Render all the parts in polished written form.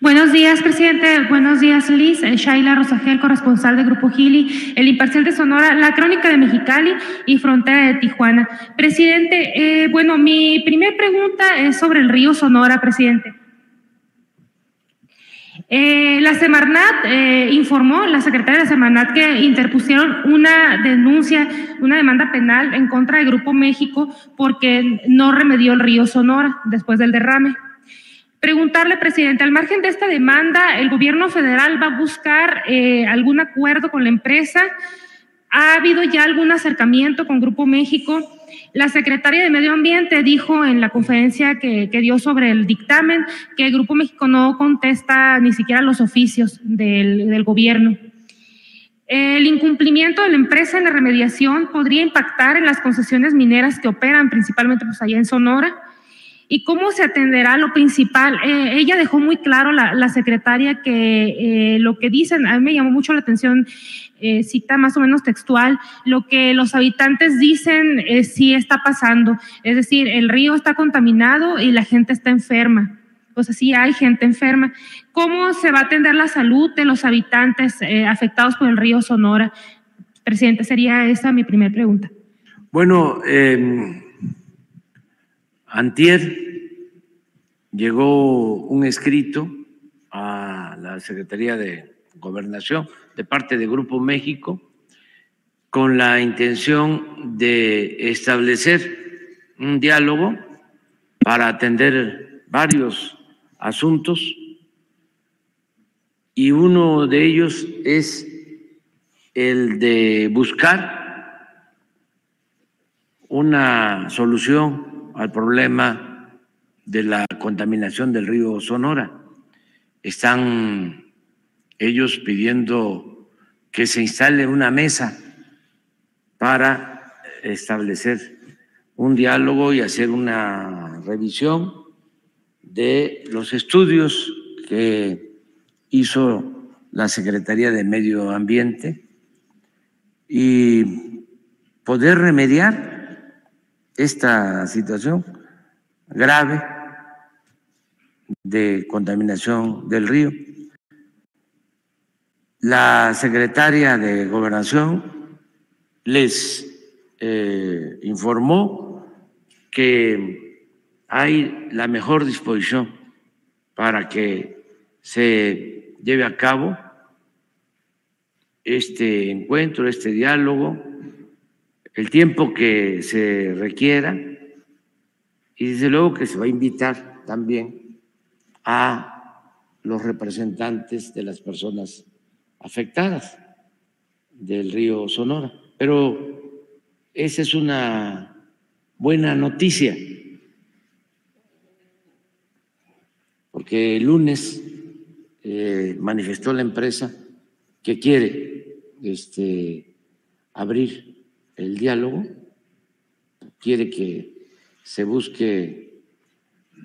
Buenos días, presidente. Buenos días, Liz. Shaila Rosagel, corresponsal de Grupo Hili, El Imparcial de Sonora, La Crónica de Mexicali y Frontera de Tijuana. Presidente, bueno, mi primera pregunta es sobre el río Sonora, presidente. La Semarnat informó, la secretaria de la Semarnat, que interpusieron una denuncia, una demanda penal en contra de Grupo México porque no remedió el río Sonora después del derrame. Preguntarle, presidente, al margen de esta demanda, ¿el gobierno federal va a buscar algún acuerdo con la empresa? ¿Ha habido ya algún acercamiento con Grupo México? La secretaria de Medio Ambiente dijo en la conferencia que dio sobre el dictamen que el Grupo México no contesta ni siquiera los oficios del gobierno. El incumplimiento de la empresa en la remediación podría impactar en las concesiones mineras que operan principalmente pues, allá en Sonora. ¿Y cómo se atenderá lo principal? Ella dejó muy claro, la secretaria, que lo que dicen, a mí me llamó mucho la atención, cita más o menos textual, lo que los habitantes dicen sí está pasando. Es decir, el río está contaminado y la gente está enferma. O sea, sí hay gente enferma. ¿Cómo se va a atender la salud de los habitantes afectados por el río Sonora? Presidente, sería esa mi primera pregunta. Bueno, antier llegó un escrito a la Secretaría de Gobernación de parte de Grupo México con la intención de establecer un diálogo para atender varios asuntos, y uno de ellos es el de buscar una solución al problema de la contaminación del río Sonora. Están ellos pidiendo que se instale una mesa para establecer un diálogo y hacer una revisión de los estudios que hizo la Secretaría de Medio Ambiente y poder remediar esta situación grave de contaminación del río. La secretaria de Gobernación les informó que hay la mejor disposición para que se lleve a cabo este encuentro, este diálogo, el tiempo que se requiera, y desde luego que se va a invitar también a los representantes de las personas afectadas del río Sonora. Pero esa es una buena noticia, porque el lunes manifestó la empresa que quiere abrir el diálogo, quiere que se busque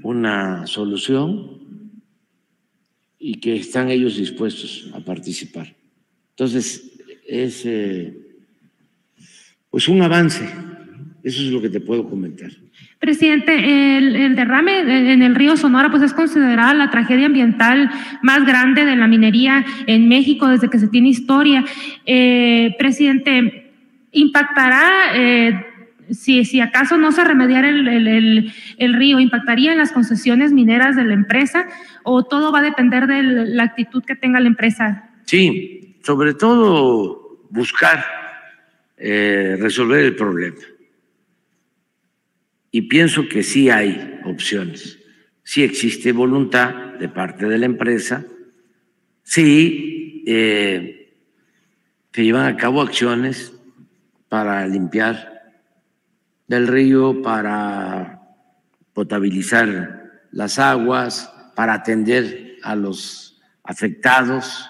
una solución y que están ellos dispuestos a participar. Entonces, es pues un avance. Eso es lo que te puedo comentar. Presidente, el derrame en el río Sonora pues es considerada la tragedia ambiental más grande de la minería en México desde que se tiene historia. Presidente, ¿impactará, si acaso no se remediara el río, impactaría en las concesiones mineras de la empresa, o todo va a depender de la actitud que tenga la empresa? Sí, sobre todo buscar resolver el problema. Y pienso que sí hay opciones, sí existe voluntad de parte de la empresa, sí se llevan a cabo acciones para limpiar del río, para potabilizar las aguas, para atender a los afectados.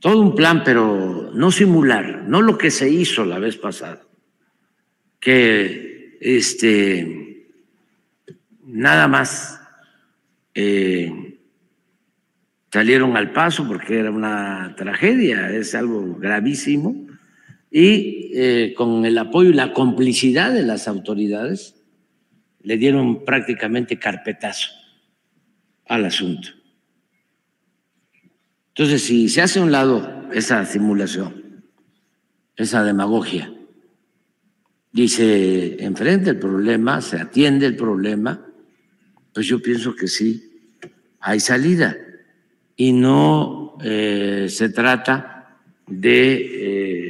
Todo un plan, pero no simular, no lo que se hizo la vez pasada, que nada más salieron al paso porque era una tragedia, es algo gravísimo, y con el apoyo y la complicidad de las autoridades le dieron prácticamente carpetazo al asunto. Entonces, si se hace a un lado esa simulación, esa demagogia, y se enfrenta el problema, se atiende el problema, pues yo pienso que sí hay salida. Y no se trata de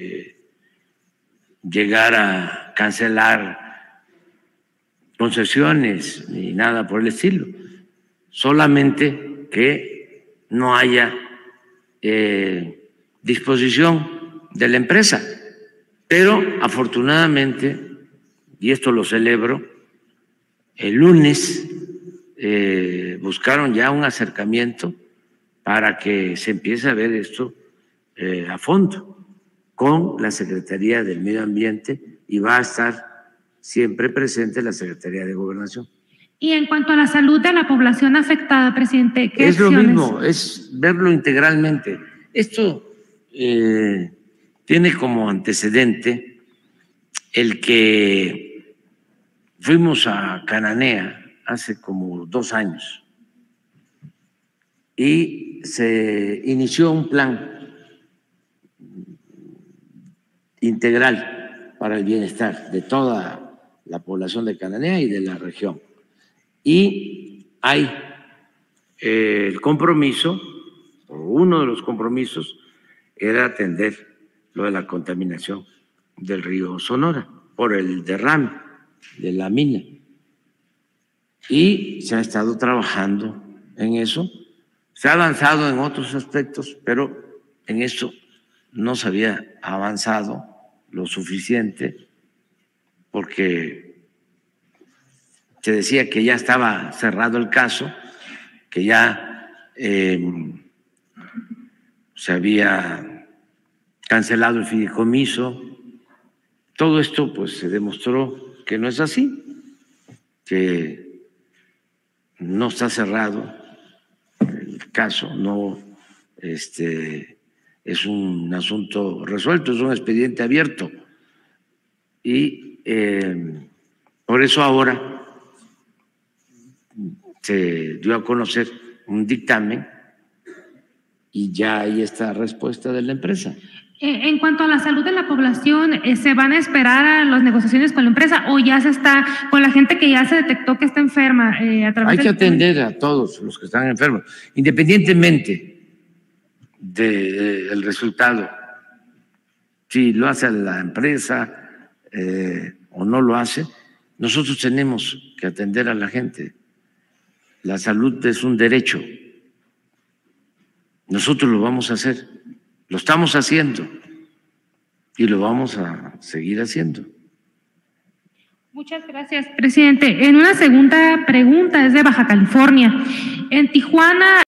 llegar a cancelar concesiones ni nada por el estilo, solamente que no haya disposición de la empresa. Pero afortunadamente, y esto lo celebro, el lunes buscaron ya un acercamiento para que se empiece a ver esto a fondo con la Secretaría del Medio Ambiente, y va a estar siempre presente la Secretaría de Gobernación. Y en cuanto a la salud de la población afectada, presidente, ¿qué acciones? Es lo mismo, es verlo integralmente. Esto tiene como antecedente el que fuimos a Cananea hace como 2 años y se inició un plan integral para el bienestar de toda la población de Cananea y de la región. Y hay el compromiso, o uno de los compromisos, era atender lo de la contaminación del río Sonora por el derrame de la mina. Y se ha estado trabajando en eso. Se ha avanzado en otros aspectos, pero en esto no se había avanzado lo suficiente, porque se decía que ya estaba cerrado el caso, que ya se había cancelado el fideicomiso. Todo esto pues se demostró que no es así, que no está cerrado el caso, no es un asunto resuelto, es un expediente abierto. Y por eso ahora se dio a conocer un dictamen y ya hay esta respuesta de la empresa. En cuanto a la salud de la población, ¿se van a esperar a las negociaciones con la empresa o ya se está con la gente que ya se detectó que está enferma? Hay que atender a todos los que están enfermos, independientemente del resultado, si lo hace la empresa o no lo hace. Nosotros tenemos que atender a la gente. La salud es un derecho. Nosotros lo vamos a hacer, lo estamos haciendo y lo vamos a seguir haciendo. Muchas gracias, presidente. En una segunda pregunta es de Baja California. En Tijuana